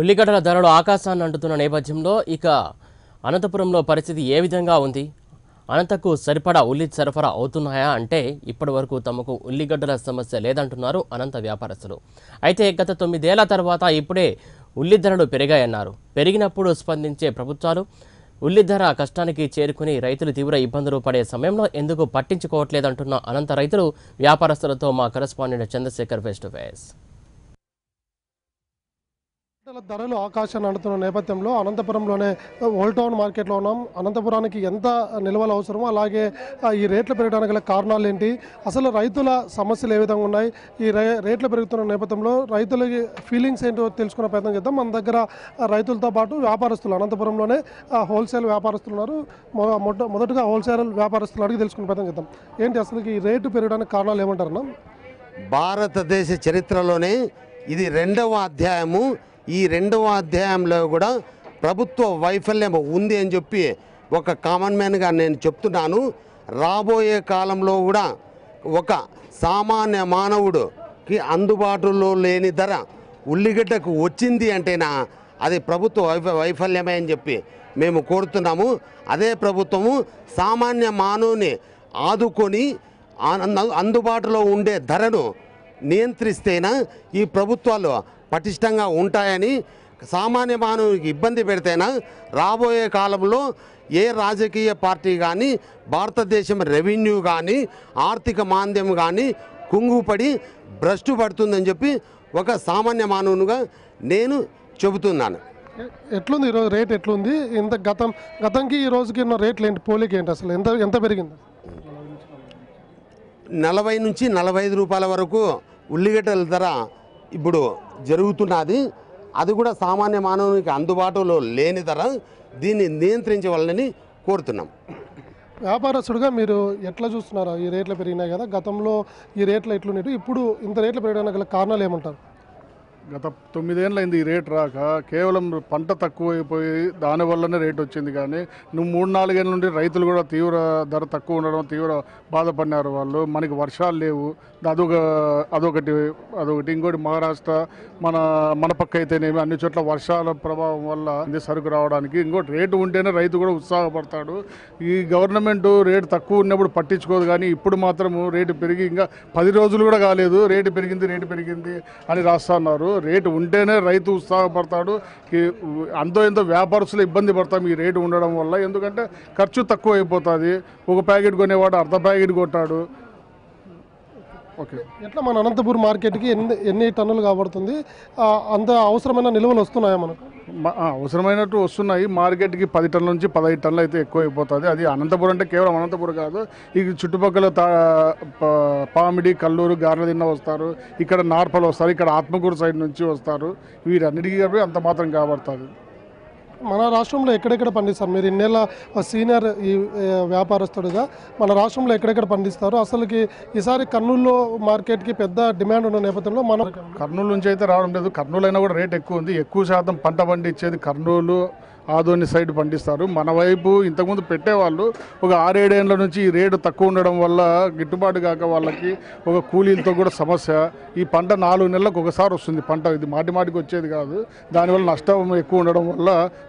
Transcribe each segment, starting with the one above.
ఉల్లిగడ్డల ధరలు ఆకాశాన్ని అంటుతున్న నేపథ్యంలో ఇక అనంతపురంలో పరిస్థితి ఏ విధంగా ఉంది? అనంతకు సరిపడా ఉల్లి సరఫరా అవుతున్నాయా అంటే ఇప్పటి వరకు తమకు ఉల్లిగడ్డల సమస్య లేదంటున్నారు అనంత వ్యాపారస్తులు. అయితే గత 9 ఏళ్ల తర్వాత ఇప్పుడే ఉల్లి ధరలు పెరిగాయన్నారు. పెరిగినప్పుడు స్పందించే ప్రభుత్వాలు ఉల్లి ధర కష్టానికి చేరుకుని రైతులు తీవ్ర ఇబ్బందులు పడే సమయంలో ఎందుకు పట్టించుకోవట్లేదంటున్న అనంత రైతులు వ్యాపారస్తులతో మా correspondent Chandrasekhar face to face. ధరలు ఆకాశాన్ని అంటుతున్న నేపథ్యంలో అనంతపురంలోనే ఓల్డ్ టౌన్ మార్కెట్లో ఉన్నాం. అనంతపురానికి ఎంత నిల్వలు అవసరమో అలాగే ఈ రేట్లు పెరగడానికి గల కారణాలు ఏంటి, అసలు రైతుల సమస్యలు ఏ విధంగా ఉన్నాయి, ఈ రేట్లు పెరుగుతున్న నేపథ్యంలో రైతులకి ఫీలింగ్స్ ఏంటో తెలుసుకునే ప్రయత్నం చేద్దాం. మన దగ్గర రైతులతో పాటు వ్యాపారస్తులు, అనంతపురంలోనే హోల్సేల్ వ్యాపారస్తులు ఉన్నారు. మొదటగా హోల్సేల్ వ్యాపారస్తులు అడిగి తెలుసుకునే ప్రయత్నం చేద్దాం. ఏంటి అసలు ఈ రేటు పెరగడానికి కారణాలు ఏమంటారన్నా? భారతదేశ చరిత్రలోనే ఇది 2వ అధ్యాయము. ఈ 2వ అధ్యాయంలో కూడా ప్రభుత్వ వైఫల్యం ఉంది అని చెప్పి ఒక కామన్ మ్యాన్గా నేను చెప్తున్నాను. రాబోయే కాలంలో కూడా ఒక సామాన్య మానవుడికి అందుబాటులో లేని ధర ఉల్లిగడ్డకు వచ్చింది అంటేనా అది ప్రభుత్వ వైఫల్యమే అని చెప్పి మేము కోరుతున్నాము. అదే ప్రభుత్వము సామాన్య మానవుని ఆదుకొని అందుబాటులో ఉండే ధరను నియంత్రిస్తేనా ఈ ప్రభుత్వాలు పటిష్టంగా ఉంటాయని, సామాన్య మానవునికి ఇబ్బంది పెడితేనా రాబోయే కాలంలో ఏ రాజకీయ పార్టీ కానీ భారతదేశం రెవెన్యూ కానీ ఆర్థిక మాంద్యం కానీ కుంగుపడి భ్రష్టు పడుతుందని చెప్పి ఒక సామాన్య మానవునిగా నేను చెబుతున్నాను. ఎట్లుంది ఈరోజు రేట్? ఎట్లుంది ఇంత గతంకి ఈ రోజుకి ఉన్న రేట్లు ఏంటి, పోలిక ఏంటి, అసలు ఎంత పెరిగింది? 40 నుంచి 45 రూపాయల వరకు ఉల్లిగడ్డల ధర ఇప్పుడు జరుగుతున్నది. అది కూడా సామాన్య మానవునికి అందుబాటులో లేని ధర. దీన్ని నియంత్రించవాలని కోరుతున్నాం. వ్యాపారస్తుడిగా మీరు ఎట్లా చూస్తున్నారు? ఈ రేట్లు పెరిగినాయి కదా, గతంలో ఈ రేట్లు ఎట్లున్నాయి, ఇప్పుడు ఇంత రేట్లు పెరగడానికి గల కారణాలు ఏమంటారు? గత 9 ఏళ్ళైంది ఈ రేటు రాక. కేవలం పంట తక్కువైపోయి దానివల్లనే రేటు వచ్చింది. కానీ నువ్వు 3-4 ఏళ్ళ నుండి రైతులు కూడా తీవ్ర ధర తక్కువ ఉండడం తీవ్ర బాధపడినారు వాళ్ళు. మనకి వర్షాలు లేవు, అదొకటి. ఇంకోటి మహారాష్ట్ర మన పక్క అయితేనేమి అన్ని చోట్ల వర్షాల ప్రభావం వల్ల ఇది సరుకు రావడానికి. ఇంకోటి రేటు ఉంటేనే రైతు కూడా ఉత్సాహపడతాడు. ఈ గవర్నమెంట్ రేటు తక్కువ ఉన్నప్పుడు పట్టించుకోదు, కానీ ఇప్పుడు మాత్రము రేటు పెరిగి ఇంకా 10 రోజులు కూడా కాలేదు రేటు పెరిగింది అని రాస్తున్నారు. రేటు ఉంటేనే రైతు ఉత్సాహపడతాడు. అంతో ఎంతో వ్యాపారస్తులు ఇబ్బంది పడతాం ఈ రేటు ఉండడం వల్ల. ఎందుకంటే ఖర్చు తక్కువ అయిపోతుంది. ఒక ప్యాకెట్ కొనేవాడు అర్ధ ప్యాకెట్ కొట్టాడు. ఓకే, ఎట్లా మన అనంతపూర్ మార్కెట్కి ఎన్ని టన్నులు కాబడుతుంది? అంత అవసరమైన నిల్వలు వస్తున్నాయా మనకు? అవసరమైనట్టు వస్తున్నాయి. మార్కెట్కి 10 టన్నుల నుంచి 15 టన్నులు అయితే ఎక్కువ అయిపోతుంది. అది అనంతపురం అంటే కేవలం అనంతపురం కాదు, ఈ చుట్టుపక్కల పామిడి, కల్లూరు, గార్లదిన్న వస్తారు, ఇక్కడ నార్పలు వస్తారు, ఇక్కడ ఆత్మకూరు సైడ్ నుంచి వస్తారు. వీరన్నిటికీ అంత మాత్రం కాబడుతుంది. మన రాష్ట్రంలో ఎక్కడెక్కడ పండిస్తారు మీరు? ఇన్నేళ్ళ సీనియర్ ఈ వ్యాపారస్తుడిగా మన రాష్ట్రంలో ఎక్కడెక్కడ పండిస్తారు? అసలుకి ఈసారి కర్నూలులో మార్కెట్కి పెద్ద డిమాండ్ ఉన్న నేపథ్యంలో మనం కర్నూలు నుంచి అయితే రావడం లేదు. కర్నూలు అయినా కూడా రేట్ ఎక్కువ ఉంది. ఎక్కువ శాతం పంట పండించేది కర్నూలు, ఆదోని సైడ్ పండిస్తారు. మన వైపు ఇంతకుముందు పెట్టేవాళ్ళు ఒక 6-7 ఏళ్ళ నుంచి ఈ రేటు తక్కువ ఉండడం వల్ల గిట్టుబాటు కాక వాళ్ళకి ఒక కూలీలతో కూడా సమస్య. ఈ పంట 4 నెలలకు ఒకసారి వస్తుంది పంట. ఇది మాటిమాటికి వచ్చేది కాదు. దానివల్ల నష్టం ఎక్కువ ఉండడం వల్ల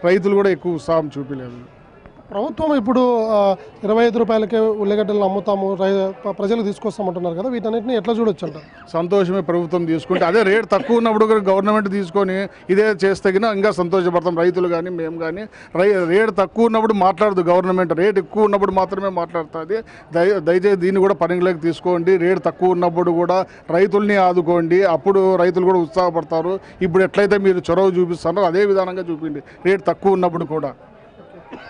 రైతులు కూడా ఎక్కువ ఉత్సాహం చూపలేదు. ప్రభుత్వం ఇప్పుడు 25 రూపాయలకే ఉల్లిగడ్డలను అమ్ముతాము, ప్రజలు తీసుకొస్తామంటున్నారు కదా, వీటన్నిటిని ఎట్లా చూడొచ్చు అంట? సంతోషమే ప్రభుత్వం తీసుకుంటే. అదే రేట్ తక్కువ ఉన్నప్పుడు గవర్నమెంట్ తీసుకొని ఇదే చేస్తగిన ఇంకా సంతోషపడతాం రైతులు కానీ మేము కానీ. రేట్ తక్కువ ఉన్నప్పుడు మాట్లాడదు గవర్నమెంట్, రేట్ ఎక్కువ ఉన్నప్పుడు మాత్రమే మాట్లాడుతుంది. దయచేసి దీన్ని కూడా పరిగణలోకి తీసుకోండి. రేట్ తక్కువ ఉన్నప్పుడు కూడా రైతుల్ని ఆదుకోండి, అప్పుడు రైతులు కూడా ఉత్సాహపడతారు. ఇప్పుడు ఎట్లయితే మీరు చొరవ చూపిస్తారో అదే విధానంగా చూపించండి రేట్ తక్కువ ఉన్నప్పుడు కూడా.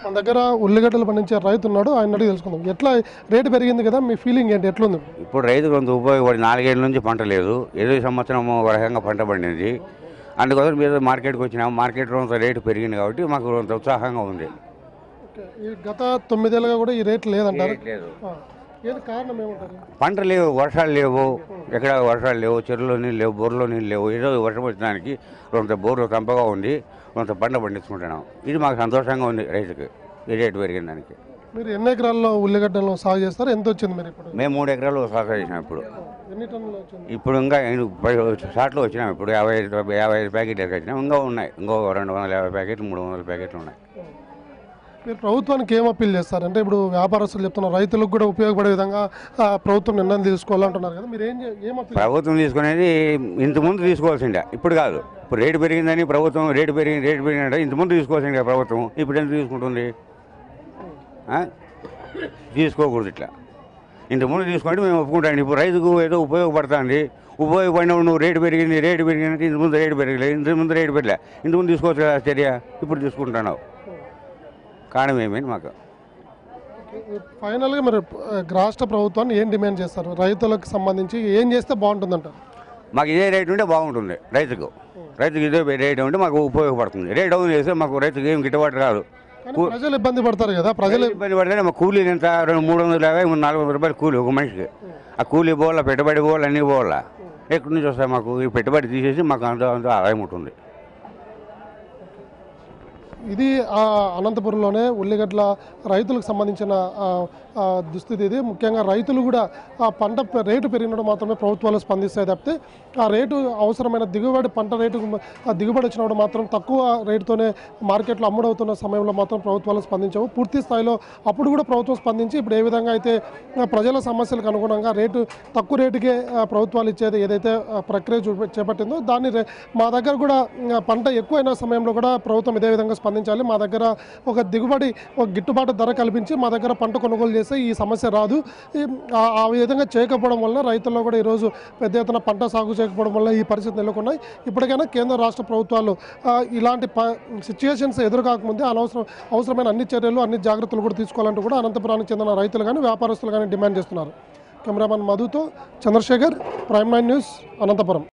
మన దగ్గర ఉల్లిగడ్డలు పండించే రైతు ఉన్నాడు, ఆయన అడిగి తెలుసుకుందాం. ఎట్లా రేటు పెరిగింది కదా, మీ ఫీలింగ్ ఏంటి, ఎట్లుంది? ఇప్పుడు రైతు కొంత ఉపయోగపడి 4 ఏళ్ళ నుంచి పంట లేదు. ఏదో సంవత్సరం రకంగా పంట పండింది. అందుకోసం మీరు మార్కెట్కి వచ్చినాము. మార్కెట్లో రేటు పెరిగింది కాబట్టి మాకు కొంత ఉత్సాహంగా ఉంది. గత 9 ఏళ్ళుగా కూడా ఈ రేటు లేదంటారు. పంటలు లేవు, వర్షాలు లేవు, ఎక్కడ వర్షాలు లేవు, చెరువులో నీళ్ళు లేవు, బోర్లో నీళ్ళు లేవు. ఏదో వర్షం వచ్చినానికి కొంత బోర్లు కంపగా ఉంది, కొంత పంట పండించుకుంటున్నాం. ఇది మాకు సంతోషంగా ఉంది రైతుకి ఈ రేటు పెరిగిన దానికి. మీరు ఎన్ని ఎకరాల్లో ఉల్లిగడ్డలు సాగు చేస్తారు? ఎంత వచ్చింది మీరు ఇప్పుడు? మేము 3 ఎకరాలు సాగు చేసినాం ఇప్పుడు. ఇప్పుడు ఇంకా షార్ట్లో వచ్చినాము. ఇప్పుడు 50 ప్యాకెట్లు వచ్చినాం, ఇంకా ఉన్నాయి, ఇంకో 250 ప్యాకెట్లు 300 ప్యాకెట్లు ఉన్నాయి. మీరు ప్రభుత్వానికి ఏం అప్పీల్ చేస్తారంటే, ఇప్పుడు వ్యాపారస్తులు చెప్తున్నారు రైతులకు కూడా ఉపయోగపడే విధంగా ప్రభుత్వం నిర్ణయం తీసుకోవాలంటున్నారు కదా, మీరు ఏం అప్పీల్? ప్రభుత్వం తీసుకునేది ఇంతకుముందు తీసుకోవాల్సిందే, ఇప్పుడు కాదు. ఇప్పుడు రేటు పెరిగిందని ప్రభుత్వం రేటు పెరిగిందంటే ఇంతకుముందు తీసుకోవాల్సిందే ప్రభుత్వం, ఇప్పుడు ఎంత తీసుకుంటుంది? తీసుకోకూడదు. ఇట్లా ఇంతకుముందు తీసుకుంటే మేము ఒప్పుకుంటాను. ఇప్పుడు రైతుకు ఏదో ఉపయోగపడుతుంది, ఉపయోగపడినప్పుడు నువ్వు రేటు పెరిగిందంటే ఇంతకుముందు రేటు పెరగలేదు, ఇంతకుముందు తీసుకోవచ్చు కదా చర్య, ఇప్పుడు తీసుకుంటున్నావు కారణం ఏమైంది మాకు? ఫైనల్గా మరి రాష్ట్ర ప్రభుత్వాన్ని ఏం డిమాండ్ చేస్తారు? రైతులకు సంబంధించి ఏం చేస్తే బాగుంటుందంటారు? మాకు ఇదే రేటు ఉంటే బాగుంటుంది, రైతుకు ఇదే రేటు ఉంటే మాకు ఉపయోగపడుతుంది. రేట్ డౌన్ చేస్తే మాకు రైతుకు ఏం గిట్టుబాటు కాదు, ప్రజలు ఇబ్బంది పడతారు కదా. ప్రజలు ఇబ్బంది పడితే మా కూలీలు ఎంత, 350 రూపాయలు కూలి ఒక మనిషికి. ఆ కూలీ పోవాలా, పెట్టుబడి పోవాలి, అన్నీ పోవాలా, ఎక్కడి నుంచి వస్తాయి మాకు? ఈ పెట్టుబడి తీసేసి మాకు అంత ఆదాయం ఉంటుంది. ఇది అనంతపురంలోనే ఉల్లిగడ్డల రైతులకు సంబంధించిన దుస్థితి ఇది. ముఖ్యంగా రైతులు కూడా ఆ పంట రేటు పెరిగినప్పుడు మాత్రమే ప్రభుత్వాలు స్పందిస్తాయి తప్పితే, ఆ రేటు అవసరమైన దిగుబడి, పంట రేటు దిగుబడి వచ్చినప్పుడు మాత్రం తక్కువ రేటుతోనే మార్కెట్లో అమ్ముడవుతున్న సమయంలో మాత్రం ప్రభుత్వాలు స్పందించవు పూర్తి స్థాయిలో. అప్పుడు కూడా ప్రభుత్వం స్పందించి ఇప్పుడు ఏ విధంగా అయితే ప్రజల సమస్యలకు అనుగుణంగా రేటు తక్కువ రేటుకే ప్రభుత్వాలు ఇచ్చేది ఏదైతే ప్రక్రియ చేపట్టిందో దాన్ని మా దగ్గర కూడా పంట ఎక్కువైన సమయంలో కూడా ప్రభుత్వం ఇదే విధంగా స్పందించాలి. మా దగ్గర ఒక దిగుబడి, ఒక గిట్టుబాటు ధర కల్పించి మా దగ్గర పంట కొనుగోలు చేస్తే ఈ సమస్య రాదు. ఆ విధంగా చేయకపోవడం వల్ల రైతుల్లో కూడా ఈరోజు పెద్ద ఎత్తున పంట సాగు చేయకపోవడం వల్ల ఈ పరిస్థితి నెలకొన్నాయి. ఇప్పటికైనా కేంద్ర రాష్ట్ర ప్రభుత్వాలు ఇలాంటి సిచ్యువేషన్స్ ఎదురుకాకముందే అవసరమైన అన్ని చర్యలు, అన్ని జాగ్రత్తలు కూడా తీసుకోవాలంటూ కూడా అనంతపురానికి చెందిన రైతులు కానీ వ్యాపారస్తులు కానీ డిమాండ్ చేస్తున్నారు. కెమెరామెన్ మధుతో చంద్రశేఖర్, ప్రైమ్ 9 న్యూస్, అనంతపురం.